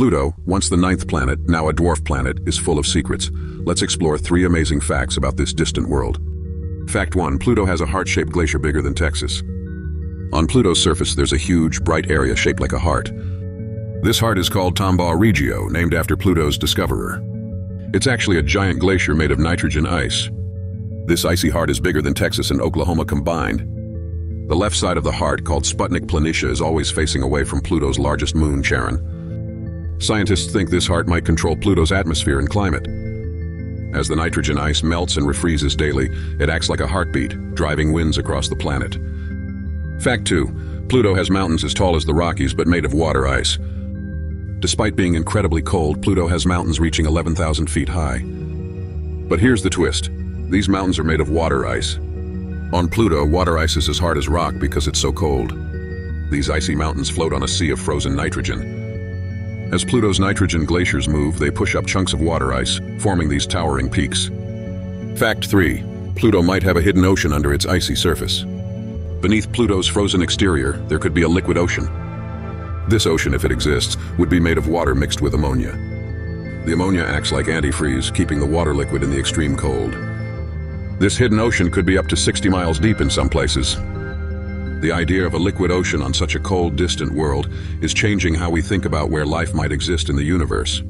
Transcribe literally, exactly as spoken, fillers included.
Pluto, once the ninth planet, now a dwarf planet, is full of secrets. Let's explore three amazing facts about this distant world. Fact one. Pluto has a heart-shaped glacier bigger than Texas. On Pluto's surface there's a huge, bright area shaped like a heart. This heart is called Tombaugh Regio, named after Pluto's discoverer. It's actually a giant glacier made of nitrogen ice. This icy heart is bigger than Texas and Oklahoma combined. The left side of the heart, called Sputnik Planitia, is always facing away from Pluto's largest moon, Charon. Scientists think this heart might control Pluto's atmosphere and climate. As the nitrogen ice melts and refreezes daily, it acts like a heartbeat, driving winds across the planet. Fact two. Pluto has mountains as tall as the Rockies but made of water ice. Despite being incredibly cold, Pluto has mountains reaching eleven thousand feet high. But here's the twist. These mountains are made of water ice. On Pluto, water ice is as hard as rock because it's so cold. These icy mountains float on a sea of frozen nitrogen. As Pluto's nitrogen glaciers move, they push up chunks of water ice, forming these towering peaks. Fact three. Pluto might have a hidden ocean under its icy surface. Beneath Pluto's frozen exterior, there could be a liquid ocean. This ocean, if it exists, would be made of water mixed with ammonia. The ammonia acts like antifreeze, keeping the water liquid in the extreme cold. This hidden ocean could be up to sixty miles deep in some places. The idea of a liquid ocean on such a cold, distant world is changing how we think about where life might exist in the universe.